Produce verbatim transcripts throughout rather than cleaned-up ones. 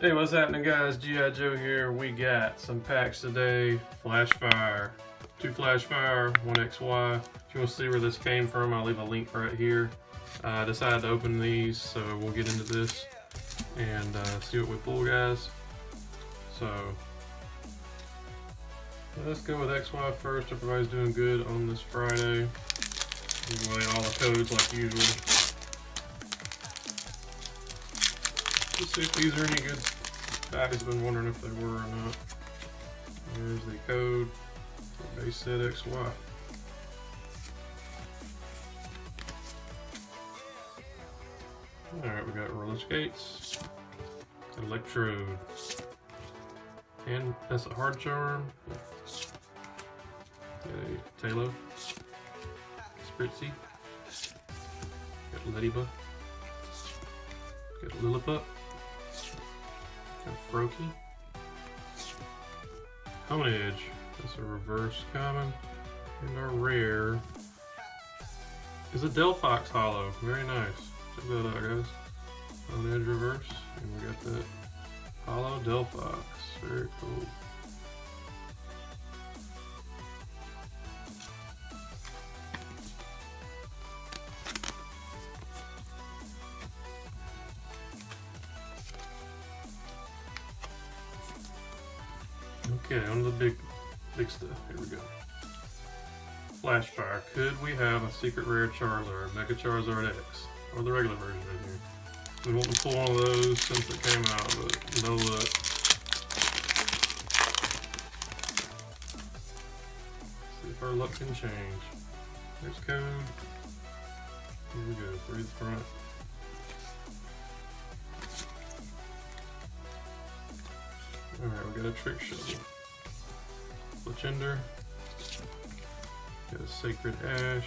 Hey, what's happening, guys? G I Joe here. We got some packs today. Flashfire, two Flashfire, one X Y. If you want to see where this came from, I'll leave a link right here. I uh, decided to open these, so we'll get into this and uh, see what we pull, guys. So let's go with X Y first. Everybody's doing good on this Friday. Anyway, all the codes like usual. Let's see if these are any good. Guys have been wondering if they were or not. There's the code. They said X Y. Alright, we got Roller Skates, Electrode, and that's a hard charm. Okay, Taillow, Spritzy, got Ledyba, got Lillipup. Froakie. Honedge. That's a reverse common. And our rare is a Delphox Hollow. Very nice. Check that out, guys. Honedge reverse. And we got that Hollow Delphox. Very cool. Okay, on the big, big stuff. Here we go. Flashfire. Could we have a secret rare Charizard, Mega Charizard X, or the regular version right here? We want to pull one of those since it came out, but no luck. See if our luck can change. There's code. Here we go. Three to the front. All right, we got a trick shovel. Cinder, got a Sacred Ash,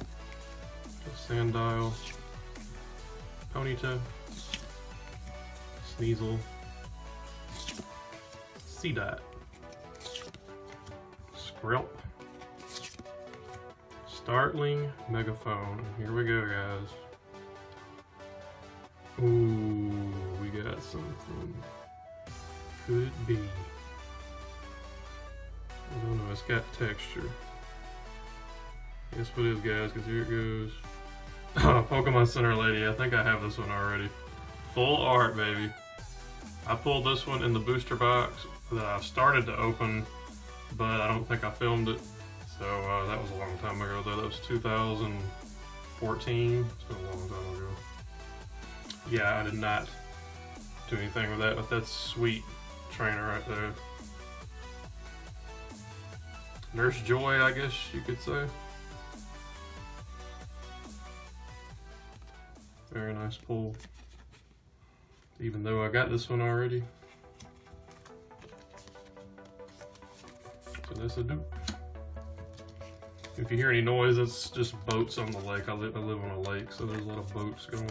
a Sandile, Ponyta, Sneasel, Seedot, Skrelp, Startling Megaphone. Here we go, guys. Ooh, we got something. Could it be? I don't know, it's got texture. Guess what it is, guys, because here it goes. Oh, Pokemon Center Lady, I think I have this one already. Full art, baby. I pulled this one in the booster box that I started to open, but I don't think I filmed it. So uh, that was a long time ago, though. That was two thousand fourteen. It's been a long time ago. Yeah, I did not do anything with that, but that's sweet trainer right there. Nurse Joy, I guess you could say. Very nice pull. Even though I got this one already. So that's a dupe. If you hear any noise, that's just boats on the lake. I live, I live on a lake, so there's a lot of boats going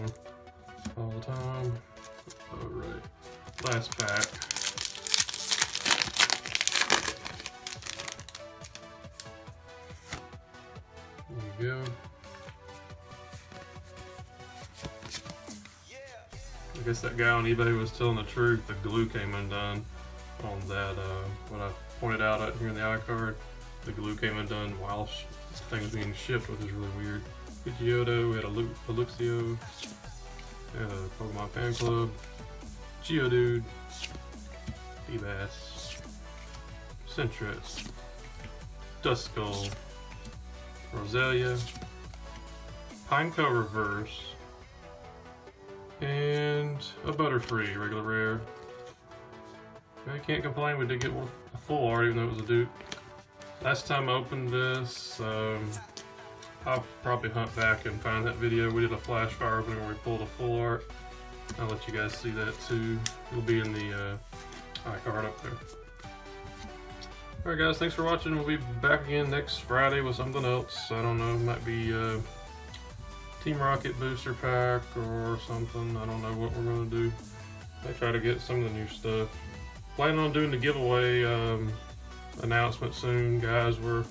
all the time. Alright, last pack. There we go. I guess that guy on eBay was telling the truth. The glue came undone on that, uh, what I pointed out out here in the iCard. The glue came undone while sh things being shipped, which is really weird. We had Geodude, we had a Lu a Luxio, we had a Pokemon Fan Club, Geodude, Ebass, Centris, Duskull, Roselia, Pineco reverse, and a Butterfree, regular rare. I can't complain, we did get one a full art even though it was a dupe. Last time I opened this, um, I'll probably hunt back and find that video. We did a Flashfire opening where we pulled a full art. I'll let you guys see that too. It'll be in the uh, iCard up there. Alright, guys, thanks for watching. We'll be back again next Friday with something else. I don't know, it might be uh, Team Rocket booster pack or something. I don't know what we're going to do. I try to get some of the new stuff. Planning on doing the giveaway um, announcement soon, guys. We're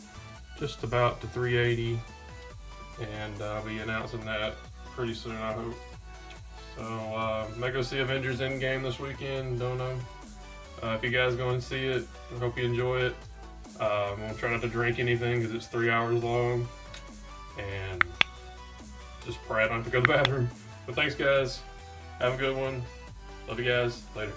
just about to three eighty, and I'll be announcing that pretty soon, I hope. So, uh, might go see Avengers Endgame this weekend, don't know. Uh, if you guys go and see it, I hope you enjoy it. Uh, I'm going to try not to drink anything because it's three hours long. And just pray I don't have to go to the bathroom. But thanks, guys. Have a good one. Love you guys. Later.